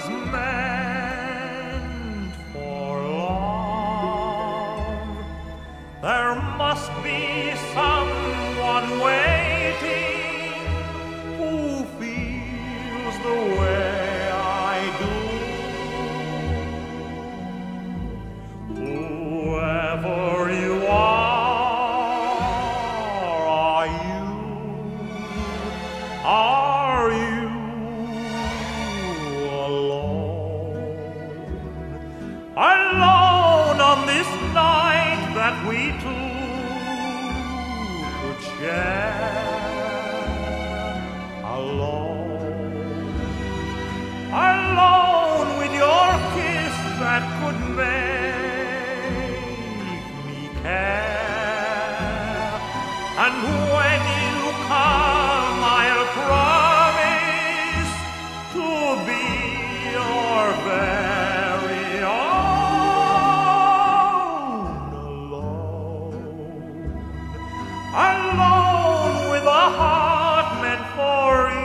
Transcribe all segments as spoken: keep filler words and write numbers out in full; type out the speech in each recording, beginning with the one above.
was meant for love. There must be someone waiting who feels the way I do. Whoever you are, are you? Are alone on this night that we two could share, alone, alone with your kiss that could make me care. And when you come, I'll promise to be your best. Alone with a heart meant for you,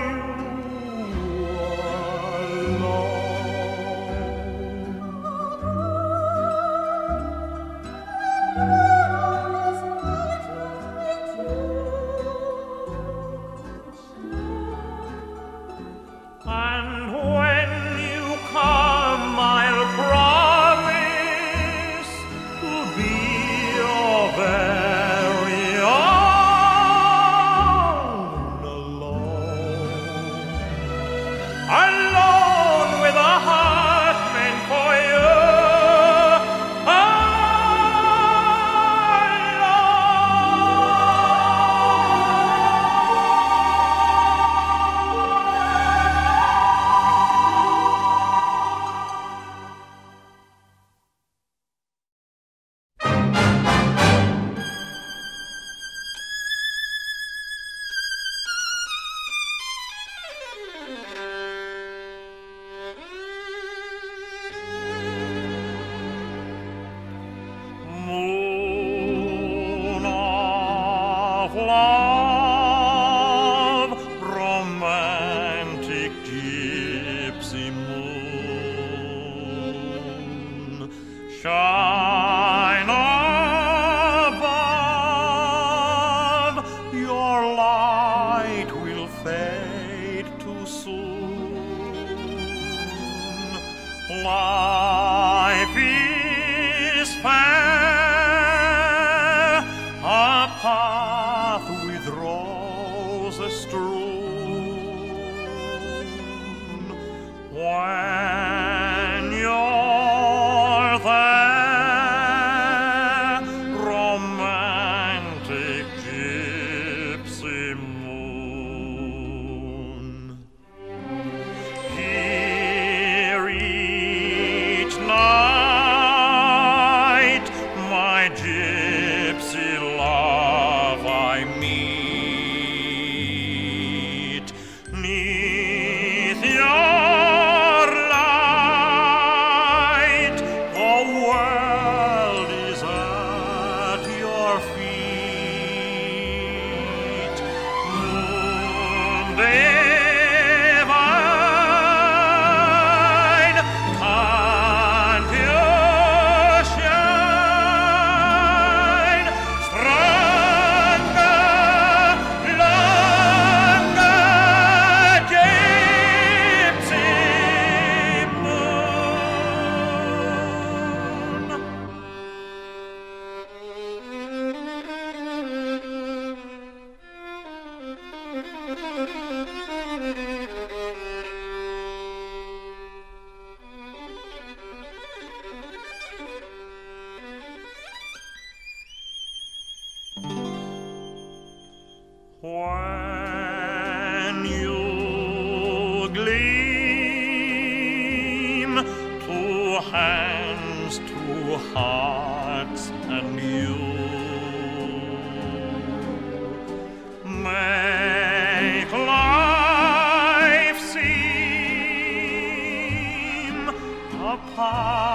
alone. And when you come, I'll promise to be your best. Alone with a heart meant for you, love, romantic gypsy moon, shine above, your light will fade too soon. Life is fair, a path with roses strewn. When you're there, romantic gypsy moon, here each night my gypsy love I meet. Neath your light, the world is at your feet. Moon divine, can't you shine? When you gleam, two hands, two hearts, and you make life seem apart.